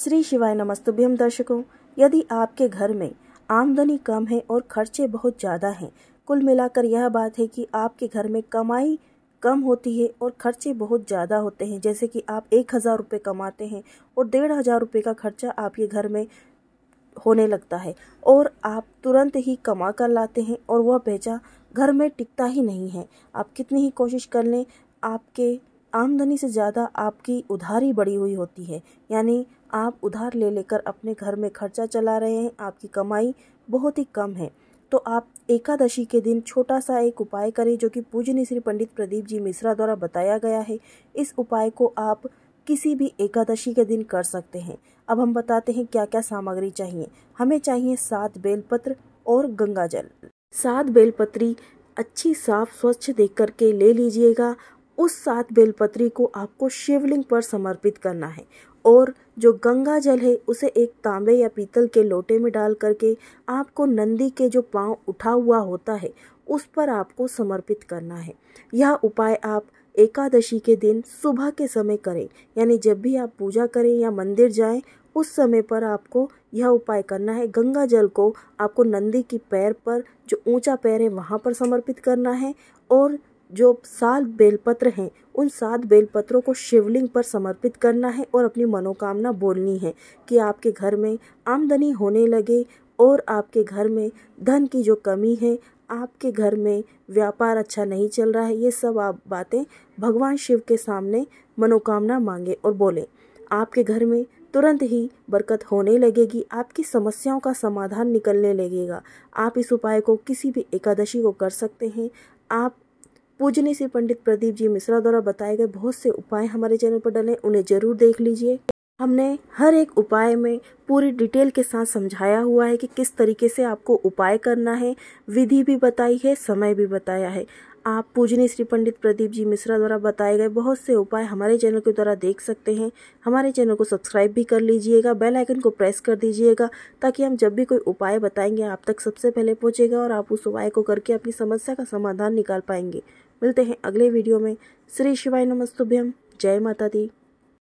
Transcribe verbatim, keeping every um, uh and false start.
श्री शिवाय नमस्तुभ्यम दर्शकों, यदि आपके घर में आमदनी कम है और खर्चे बहुत ज़्यादा हैं, कुल मिलाकर यह बात है कि आपके घर में कमाई कम होती है और खर्चे बहुत ज़्यादा होते हैं। जैसे कि आप एक हज़ार रुपये कमाते हैं और डेढ़ हज़ार रुपये का खर्चा आपके घर में होने लगता है और आप तुरंत ही कमा कर लाते हैं और वह पैसा घर में टिकता ही नहीं है। आप कितनी ही कोशिश कर लें, आपके आमदनी से ज़्यादा आपकी उधारी बढ़ी हुई होती है, यानी आप उधार ले लेकर अपने घर में खर्चा चला रहे हैं। आपकी कमाई बहुत ही कम है, तो आप एकादशी के दिन छोटा सा एक उपाय करें जो कि पूजनीय श्री पंडित प्रदीप जी मिश्रा द्वारा बताया गया है। इस उपाय को आप किसी भी एकादशी के दिन कर सकते हैं। अब हम बताते हैं क्या क्या सामग्री चाहिए। हमें चाहिए सात बेलपत्र और गंगा जल। सात बेलपत्री अच्छी साफ स्वच्छ देख करके ले लीजिएगा। उस सात बेलपत्री को आपको शिवलिंग पर समर्पित करना है और जो गंगा जल है उसे एक तांबे या पीतल के लोटे में डाल करके आपको नंदी के जो पांव उठा हुआ होता है उस पर आपको समर्पित करना है। यह उपाय आप एकादशी के दिन सुबह के समय करें, यानी जब भी आप पूजा करें या मंदिर जाएं उस समय पर आपको यह उपाय करना है। गंगा जल को आपको नंदी की पैर पर, जो ऊंचा पैर है वहाँ पर समर्पित करना है और जो सात बेलपत्र हैं उन सात बेलपत्रों को शिवलिंग पर समर्पित करना है और अपनी मनोकामना बोलनी है कि आपके घर में आमदनी होने लगे और आपके घर में धन की जो कमी है, आपके घर में व्यापार अच्छा नहीं चल रहा है, ये सब आप बातें भगवान शिव के सामने मनोकामना मांगे और बोलें। आपके घर में तुरंत ही बरकत होने लगेगी, आपकी समस्याओं का समाधान निकलने लगेगा। आप इस उपाय को किसी भी एकादशी को कर सकते हैं। आप पूजनीय श्री पंडित प्रदीप जी मिश्रा द्वारा बताए गए बहुत से उपाय हमारे चैनल पर डले, उन्हें जरूर देख लीजिए। हमने हर एक उपाय में पूरी डिटेल के साथ समझाया हुआ है कि किस तरीके से आपको उपाय करना है, विधि भी बताई है, समय भी बताया है। आप पूजनीय श्री पंडित प्रदीप जी मिश्रा द्वारा बताए गए बहुत से उपाय हमारे चैनल के द्वारा देख सकते हैं। हमारे चैनल को सब्सक्राइब भी कर लीजिएगा, बेल आइकन को प्रेस कर दीजिएगा ताकि हम जब भी कोई उपाय बताएंगे आप तक सबसे पहले पहुँचेगा और आप उस उपाय को करके अपनी समस्या का समाधान निकाल पाएंगे। मिलते हैं अगले वीडियो में। श्री शिवाय नमस्तुभ्यम। जय माता दी।